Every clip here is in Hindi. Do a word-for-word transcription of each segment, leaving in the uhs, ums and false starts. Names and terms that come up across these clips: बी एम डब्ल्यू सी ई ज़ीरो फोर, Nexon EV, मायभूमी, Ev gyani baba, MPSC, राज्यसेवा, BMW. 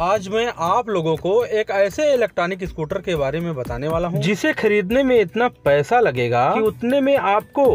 आज मैं आप लोगों को एक ऐसे इलेक्ट्रॉनिक स्कूटर के बारे में बताने वाला हूं जिसे खरीदने में इतना पैसा लगेगा कि उतने में आपको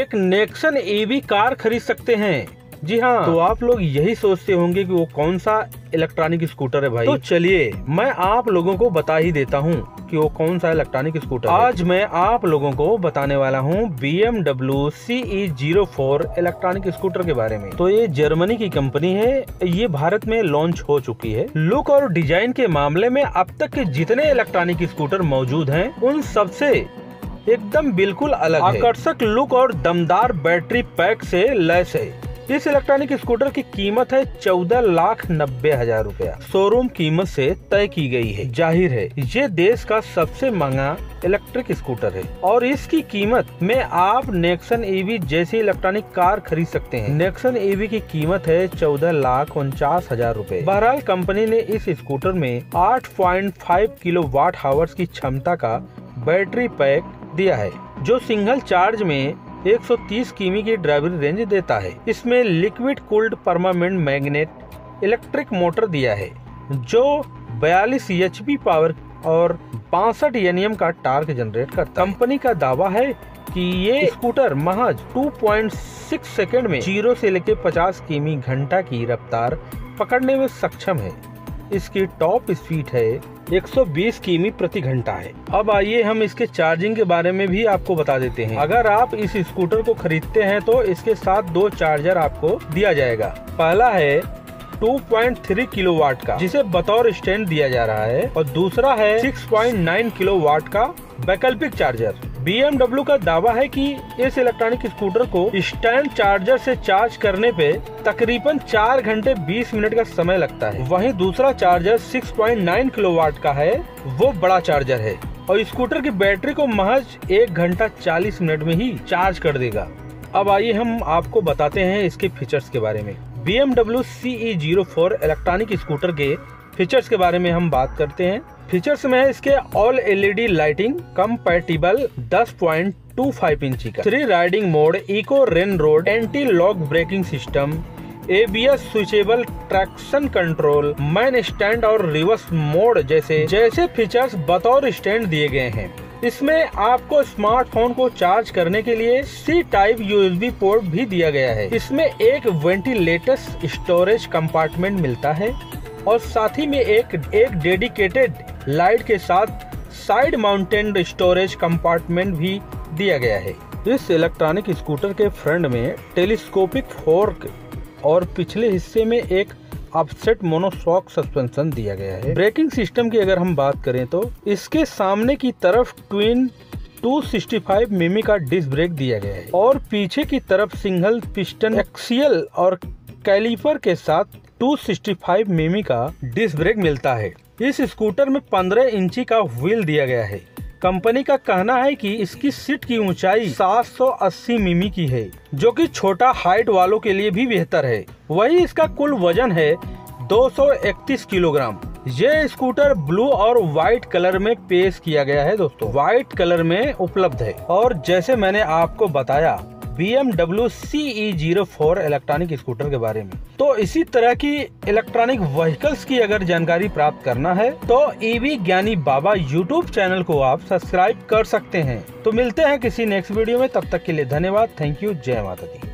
एक नेक्सन ईवी कार खरीद सकते हैं। जी हाँ, तो आप लोग यही सोचते होंगे कि वो कौन सा इलेक्ट्रॉनिक स्कूटर है भाई। तो चलिए मैं आप लोगों को बता ही देता हूँ कि वो कौन सा इलेक्ट्रॉनिक स्कूटर है। आज मैं आप लोगों को बताने वाला हूँ बी एम डब्ल्यू सी ई ज़ीरो फोर electronic scooter के बारे में। तो ये जर्मनी की कंपनी है, ये भारत में लॉन्च हो चुकी है। लुक और डिजाइन के मामले में अब तक के जितने इलेक्ट्रॉनिक स्कूटर मौजूद हैं उन सबसे एकदम बिल्कुल अलग है। आकर्षक लुक और दमदार बैटरी पैक से लैस है। इस इलेक्ट्रॉनिक स्कूटर की कीमत है चौदह लाख नब्बे हजार रूपया, शोरूम कीमत से तय की गई है। जाहिर है ये देश का सबसे महंगा इलेक्ट्रिक स्कूटर है और इसकी कीमत में आप नेक्सन ईवी जैसी इलेक्ट्रॉनिक कार खरीद सकते हैं। नेक्सन ईवी की कीमत है चौदह लाख उनचास हजार रूपए। बहरहाल कंपनी ने इस स्कूटर में आठ point five kilowatt hours की क्षमता का बैटरी पैक दिया है जो सिंगल चार्ज में एक सौ तीस किमी की ड्राइविंग रेंज देता है। इसमें liquid cooled permanent magnet electric motor दिया है जो बयालीस एचपी पावर और बासठ एनएम का टार्क जनरेट करता है। कंपनी का दावा है कि ये स्कूटर महज दो पॉइंट छह सेकंड में जीरो से लेकर पचास किमी घंटा की रफ्तार पकड़ने में सक्षम है। इसकी टॉप स्पीड है एक सौ बीस किमी प्रति घंटा है। अब आइए हम इसके चार्जिंग के बारे में भी आपको बता देते हैं। अगर आप इस स्कूटर को खरीदते हैं तो इसके साथ दो चार्जर आपको दिया जाएगा। पहला है दो पॉइंट तीन किलोवाट का जिसे बतौर स्टैंड दिया जा रहा है और दूसरा है छह पॉइंट नौ किलोवाट का वैकल्पिक चार्जर। बी एम डब्ल्यू का दावा है कि इस इलेक्ट्रॉनिक स्कूटर को स्टैंड चार्जर से चार्ज करने पे तकरीबन चार घंटे बीस मिनट का समय लगता है। वहीं दूसरा चार्जर छह पॉइंट नौ किलोवाट का है, वो बड़ा चार्जर है और स्कूटर की बैटरी को महज एक घंटा चालीस मिनट में ही चार्ज कर देगा। अब आइए हम आपको बताते हैं इसके फीचर्स के बारे में। बी एम डब्ल्यू सी ई ज़ीरो फोर electronic scooter के फीचर्स के बारे में हम बात करते हैं। फीचर्स में है इसके all L E D lighting compatible दस पॉइंट दो पाँच इंची का, three riding mode, eco rain road, anti lock braking system, A B S, switchable traction control, main stand और रिवर्स मोड जैसे जैसे फीचर्स बतौर स्टैंड दिए गए हैं। इसमें आपको स्मार्टफोन को चार्ज करने के लिए C type U S B port भी दिया गया है। इसमें एक वेंटिलेटर्स स्टोरेज कंपार्टमेंट मिलता है और साथ ही में एक एक डेडिकेटेड लाइट के साथ साइड माउंटेड स्टोरेज कंपार्टमेंट भी दिया गया है। इस इलेक्ट्रॉनिक स्कूटर के फ्रंट में टेलीस्कोपिक फोर्क और पिछले हिस्से में एक अपसेट मोनोशॉक सस्पेंशन दिया गया है। ब्रेकिंग सिस्टम की अगर हम बात करें तो इसके सामने की तरफ ट्विन दो सौ पैंसठ मिमी का डिस्क ब्रेक दिया गया है और पीछे की तरफ सिंगल पिस्टन एक्सियल और कैलिपर के साथ दो सौ पैंसठ मिमी का डिस्क ब्रेक मिलता है। इस स्कूटर में पंद्रह इंची का व्हील दिया गया है। कंपनी का कहना है कि इसकी सीट की ऊंचाई सात सौ अस्सी मिमी की है जो कि छोटा हाइट वालों के लिए भी बेहतर है। वहीं इसका कुल वजन है दो सौ इकतीस किलोग्राम। ये स्कूटर ब्लू और व्हाइट कलर में पेश किया गया है। दोस्तों व्हाइट कलर में उपलब्ध है और जैसे मैंने आपको बताया बी एम डब्ल्यू सी ई ज़ीरो फोर electronic scooter के बारे में। तो इसी तरह की इलेक्ट्रॉनिक व्हीकल्स की अगर जानकारी प्राप्त करना है तो ईवी ज्ञानी बाबा यूट्यूब चैनल को आप सब्सक्राइब कर सकते हैं। तो मिलते हैं किसी नेक्स्ट वीडियो में, तब तक के लिए धन्यवाद। Thank you. जय माता दी।